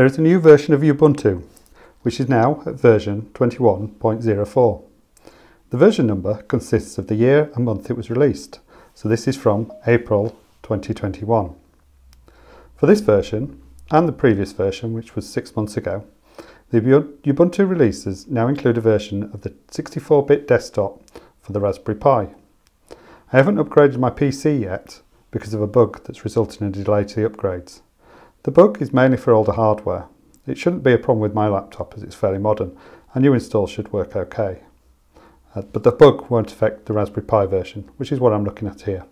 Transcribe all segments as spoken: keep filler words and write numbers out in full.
there is a new version of Ubuntu, which is now at version twenty-one point oh four. The version number consists of the year and month it was released, so this is from April twenty twenty-one. For this version, and the previous version, which was six months ago, the Ubuntu releases now include a version of the sixty-four bit desktop for the Raspberry Pi. I haven't upgraded my P C yet because of a bug that's resulted in a delay to the upgrades. The bug is mainly for older hardware. It shouldn't be a problem with my laptop as it's fairly modern and new installs should work okay. Uh, but the bug won't affect the Raspberry Pi version, which is what I'm looking at here.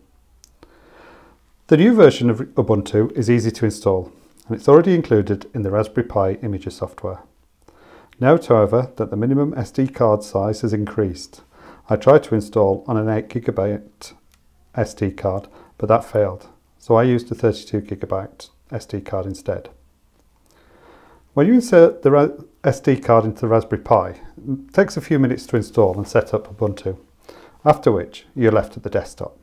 The new version of Ubuntu is easy to install and it's already included in the Raspberry Pi Imager software. Note, however, that the minimum S D card size has increased. I tried to install on an eight gigabyte S D card, but that failed, so I used a thirty-two gigabyte S D card instead. When you insert the S D card into the Raspberry Pi, it takes a few minutes to install and set up Ubuntu, after which you're left at the desktop.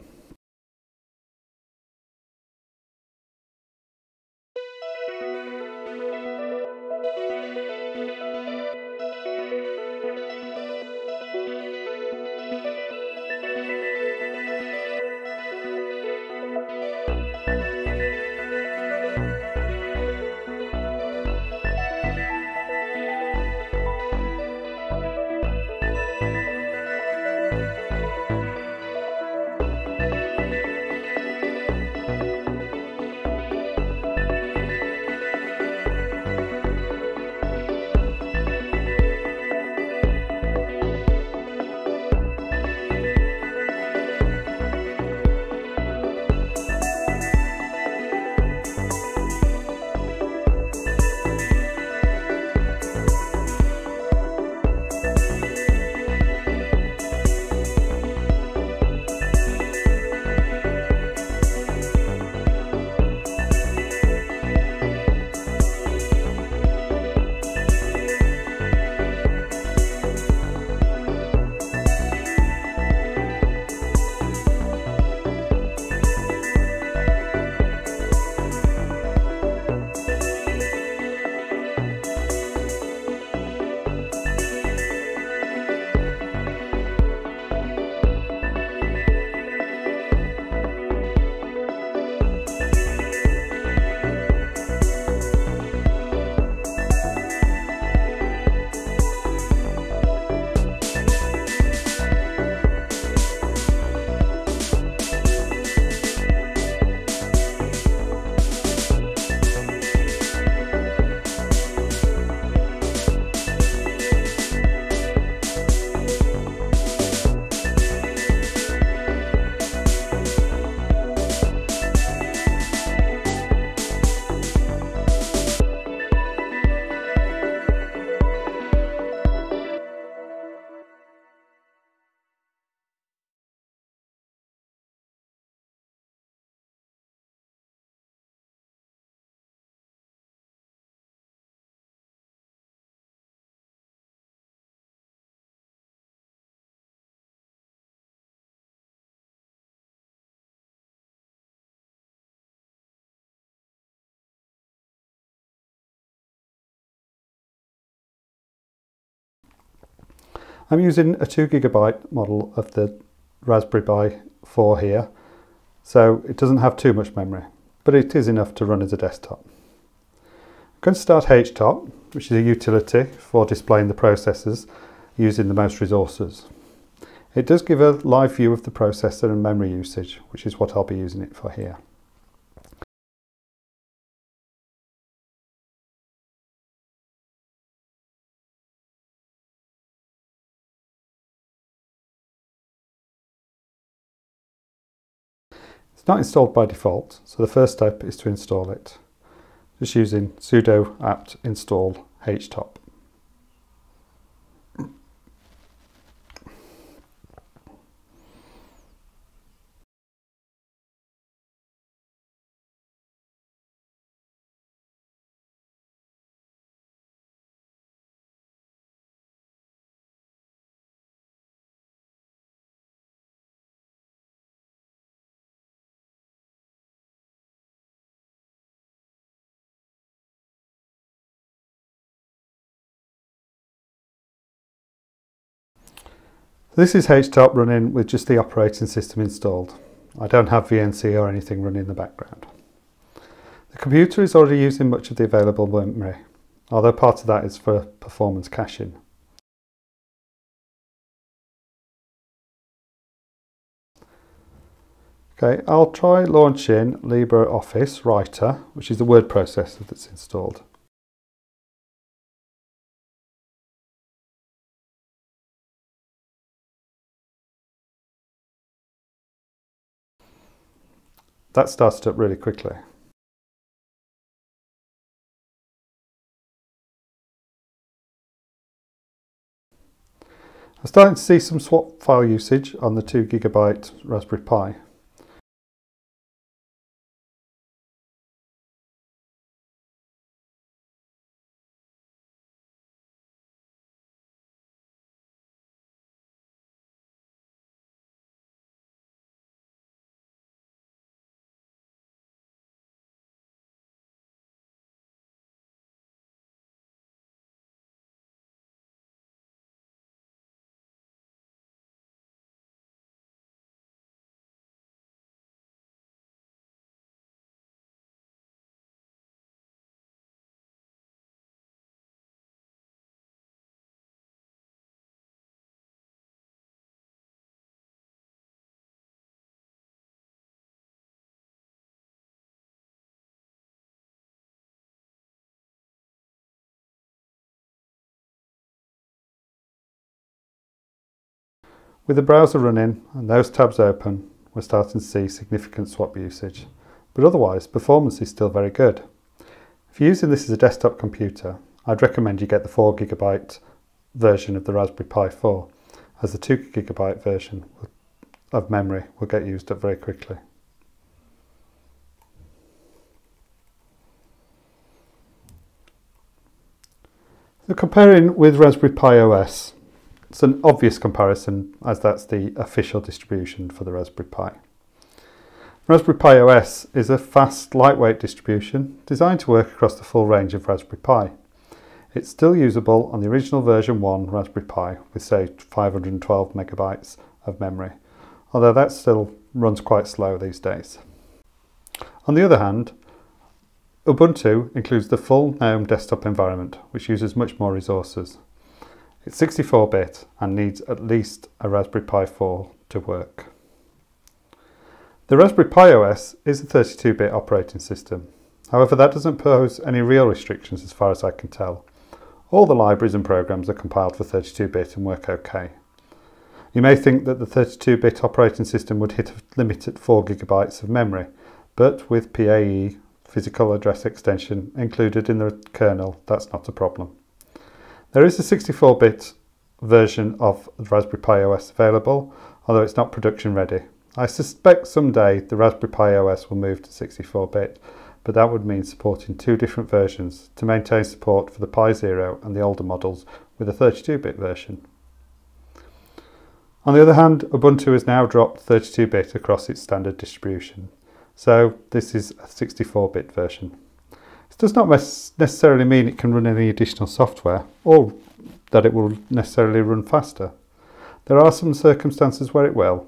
I'm using a two gigabyte model of the Raspberry Pi four here, so it doesn't have too much memory, but it is enough to run as a desktop. I'm going to start htop, which is a utility for displaying the processors using the most resources. It does give a live view of the processor and memory usage, which is what I'll be using it for here. It's not installed by default, so the first step is to install it, just using sudo apt install htop. This is htop running with just the operating system installed. I don't have V N C or anything running in the background. The computer is already using much of the available memory, although part of that is for performance caching. Okay, I'll try launching LibreOffice Writer, which is the word processor that's installed. That started up really quickly. I'm starting to see some swap file usage on the two gigabyte Raspberry Pi. With the browser running and those tabs open, we're starting to see significant swap usage, but otherwise performance is still very good. If you're using this as a desktop computer, I'd recommend you get the four gigabyte version of the Raspberry Pi four, as the two gigabyte version of memory will get used up very quickly. So comparing with Raspberry Pi O S, it's an obvious comparison as that's the official distribution for the Raspberry Pi. Raspberry Pi O S is a fast, lightweight distribution designed to work across the full range of Raspberry Pi. It's still usable on the original version one Raspberry Pi with, say, five hundred twelve megabytes of memory, although that still runs quite slow these days. On the other hand, Ubuntu includes the full GNOME desktop environment, which uses much more resources. It's sixty-four bit and needs at least a Raspberry Pi four to work. The Raspberry Pi O S is a thirty-two bit operating system. However, that doesn't pose any real restrictions as far as I can tell. All the libraries and programs are compiled for thirty-two bit and work okay. You may think that the thirty-two bit operating system would hit a limit at four gigabytes of memory, but with P A E, physical address extension, included in the kernel, that's not a problem. There is a sixty-four bit version of the Raspberry Pi O S available, although it's not production ready. I suspect someday the Raspberry Pi O S will move to sixty-four bit, but that would mean supporting two different versions to maintain support for the Pi Zero and the older models with a thirty-two bit version. On the other hand, Ubuntu has now dropped thirty-two bit across its standard distribution, so this is a sixty-four bit version. It does not necessarily mean it can run any additional software or that it will necessarily run faster. There are some circumstances where it will,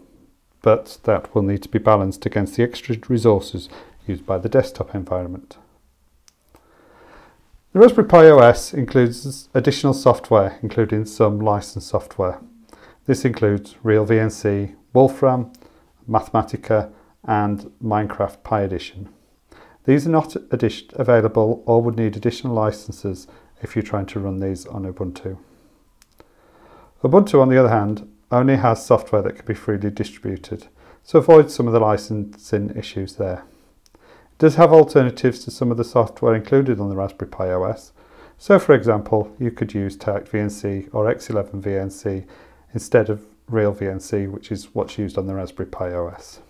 but that will need to be balanced against the extra resources used by the desktop environment. The Raspberry Pi O S includes additional software, including some licensed software. This includes RealVNC, Wolfram, Mathematica and Minecraft Pi Edition. These are not available or would need additional licenses if you're trying to run these on Ubuntu. Ubuntu, on the other hand, only has software that can be freely distributed, so avoid some of the licensing issues there. It does have alternatives to some of the software included on the Raspberry Pi O S, so for example, you could use TightVNC or X eleven V N C instead of RealVNC, which is what's used on the Raspberry Pi O S.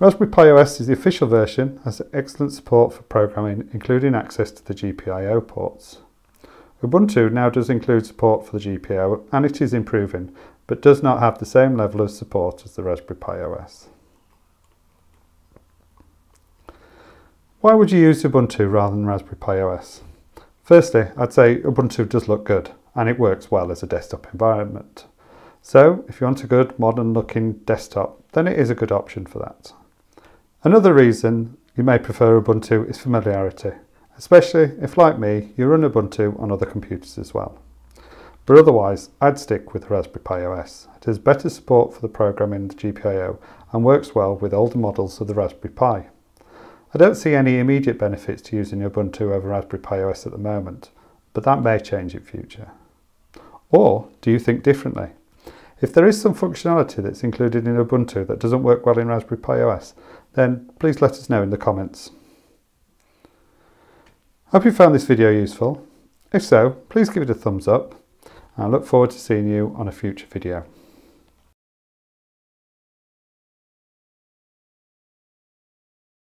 Raspberry Pi O S is the official version, has excellent support for programming, including access to the G P I O ports. Ubuntu now does include support for the G P I O, and it is improving, but does not have the same level of support as the Raspberry Pi O S. Why would you use Ubuntu rather than Raspberry Pi O S? Firstly, I'd say Ubuntu does look good, and it works well as a desktop environment. So if you want a good modern looking desktop, then it is a good option for that. Another reason you may prefer Ubuntu is familiarity, especially if, like me, you run Ubuntu on other computers as well. But otherwise, I'd stick with Raspberry Pi O S. It has better support for the programming in the G P I O and works well with older models of the Raspberry Pi. I don't see any immediate benefits to using Ubuntu over Raspberry Pi O S at the moment, but that may change in future. Or do you think differently? If there is some functionality that's included in Ubuntu that doesn't work well in Raspberry Pi O S, then please let us know in the comments. Hope you found this video useful. If so, please give it a thumbs up. I look forward to seeing you on a future video.